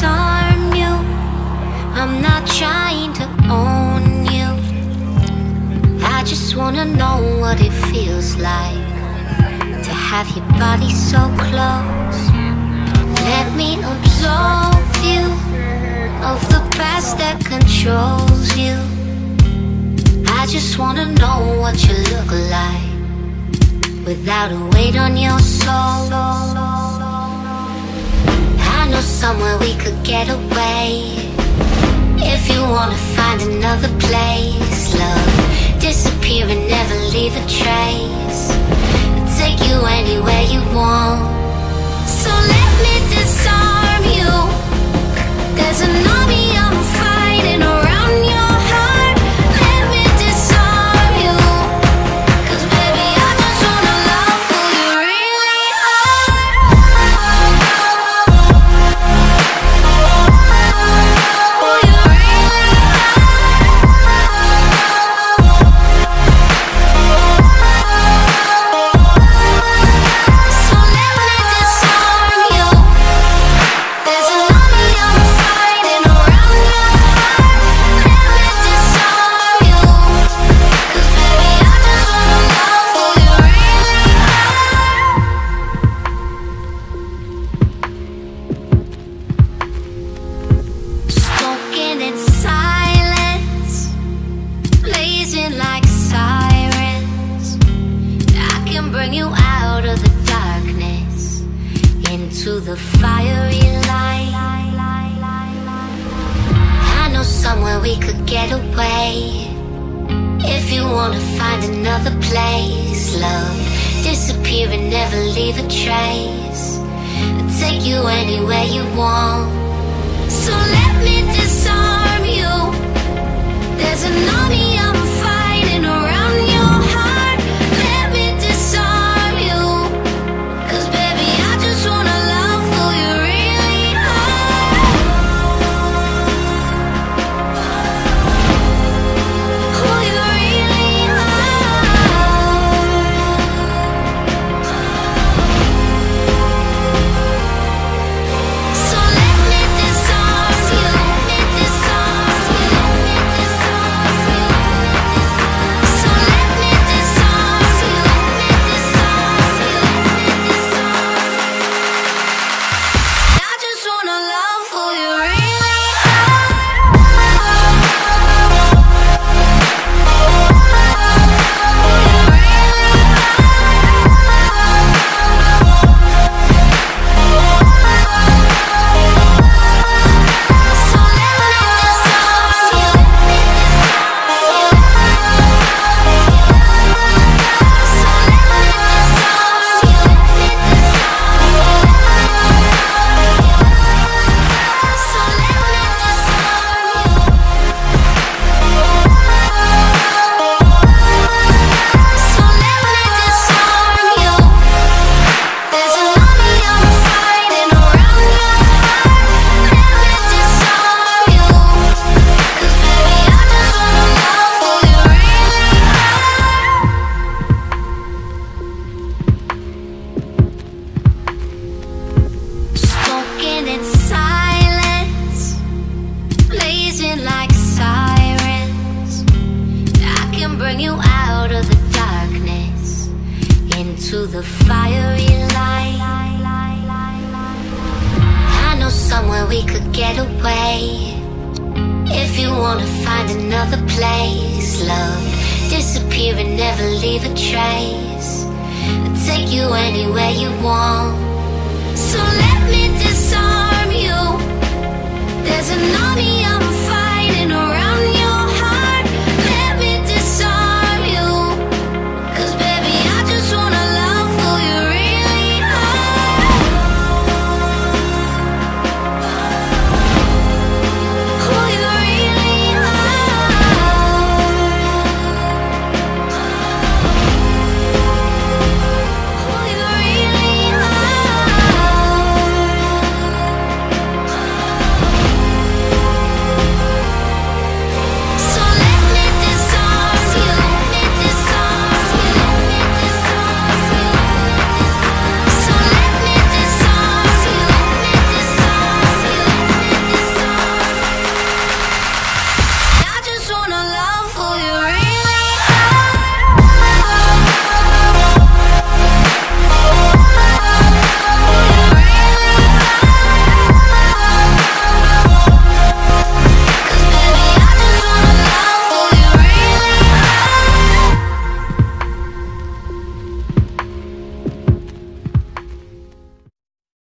disarm you. I'm not trying to own you. I just wanna know what it feels like to have your body so close. Let me absolve you of the past that controls you. I just wanna know what you look like without a weight on your soul. I know somewhere we could get away. If you wanna find another place, love, disappear and never leave a trace. I'll take you anywhere you want. So let me disarm you. There's an army I'm fighting around your heart. Let me disarm you, 'cause baby I just wanna love who you really are. There's an army of